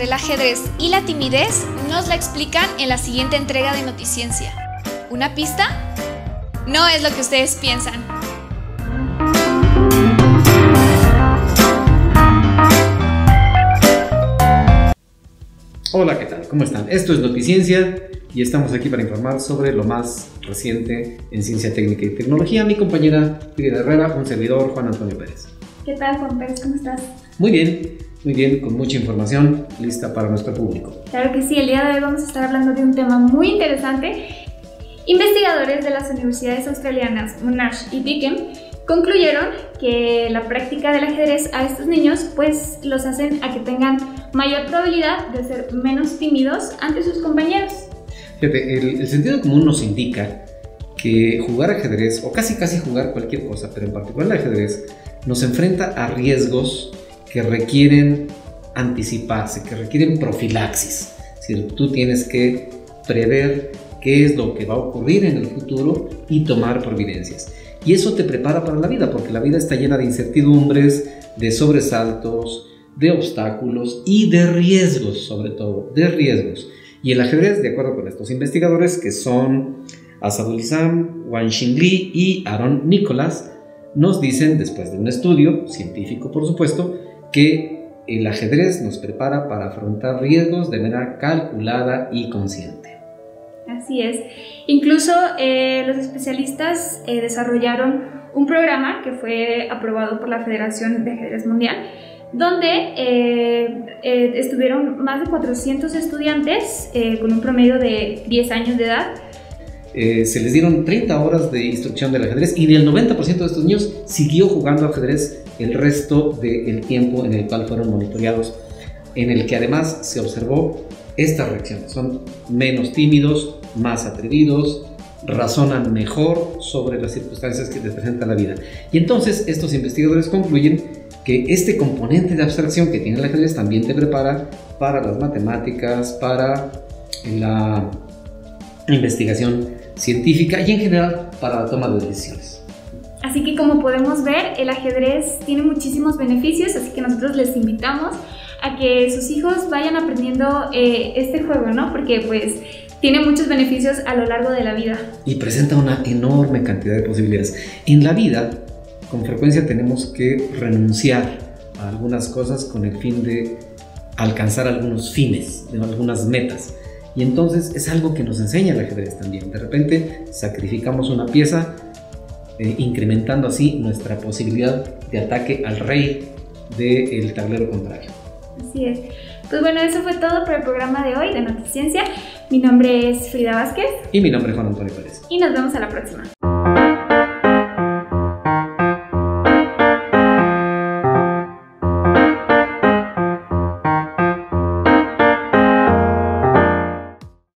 entre el ajedrez y la timidez nos la explican en la siguiente entrega de Noticiencia. ¿Una pista? No es lo que ustedes piensan. Hola, ¿qué tal? ¿Cómo están? Esto es Noticiencia y estamos aquí para informar sobre lo más reciente en ciencia, técnica y tecnología. Mi compañera Frida Herrera, un servidor Juan Antonio Pérez. ¿Qué tal, Juan Pérez? ¿Cómo estás? Muy bien, con mucha información lista para nuestro público. Claro que sí, el día de hoy vamos a estar hablando de un tema muy interesante. Investigadores de las universidades australianas Monash y Deakin concluyeron que la práctica del ajedrez a estos niños pues los hacen a que tengan mayor probabilidad de ser menos tímidos ante sus compañeros. Fíjate, el sentido común nos indica que jugar ajedrez, o casi jugar cualquier cosa, pero en particular el ajedrez, nos enfrenta a riesgos que requieren anticiparse, que requieren profilaxis. Es decir, tú tienes que prever qué es lo que va a ocurrir en el futuro y tomar providencias. Y eso te prepara para la vida, porque la vida está llena de incertidumbres, de sobresaltos, de obstáculos y de riesgos, sobre todo, de riesgos. Y el ajedrez, de acuerdo con estos investigadores, que son Asabul Isam, Wan Xingli y Aaron Nicolás, nos dicen, después de un estudio científico, por supuesto, que el ajedrez nos prepara para afrontar riesgos de manera calculada y consciente. Así es. Incluso los especialistas desarrollaron un programa que fue aprobado por la Federación de Ajedrez Mundial, donde estuvieron más de 400 estudiantes con un promedio de 10 años de edad. Se les dieron 30 horas de instrucción del ajedrez y el 90% de estos niños siguió jugando ajedrez el resto del tiempo en el cual fueron monitoreados, en el que además se observó estas reacciones: son menos tímidos, más atrevidos, razonan mejor sobre las circunstancias que les presenta la vida. Y entonces estos investigadores concluyen que este componente de abstracción que tiene el ajedrez también te prepara para las matemáticas, para la investigación científica y en general para la toma de decisiones. Así que, como podemos ver, el ajedrez tiene muchísimos beneficios, así que nosotros les invitamos a que sus hijos vayan aprendiendo este juego, ¿no? Porque pues tiene muchos beneficios a lo largo de la vida. Y presenta una enorme cantidad de posibilidades. En la vida, con frecuencia tenemos que renunciar a algunas cosas con el fin de alcanzar algunos fines, algunas metas. Y entonces es algo que nos enseña el ajedrez también. De repente sacrificamos una pieza, incrementando así nuestra posibilidad de ataque al rey del tablero contrario. Así es. Pues bueno, eso fue todo por el programa de hoy de Noticiencia. Mi nombre es Frida Vázquez. Y mi nombre es Juan Antonio Pérez. Y nos vemos a la próxima.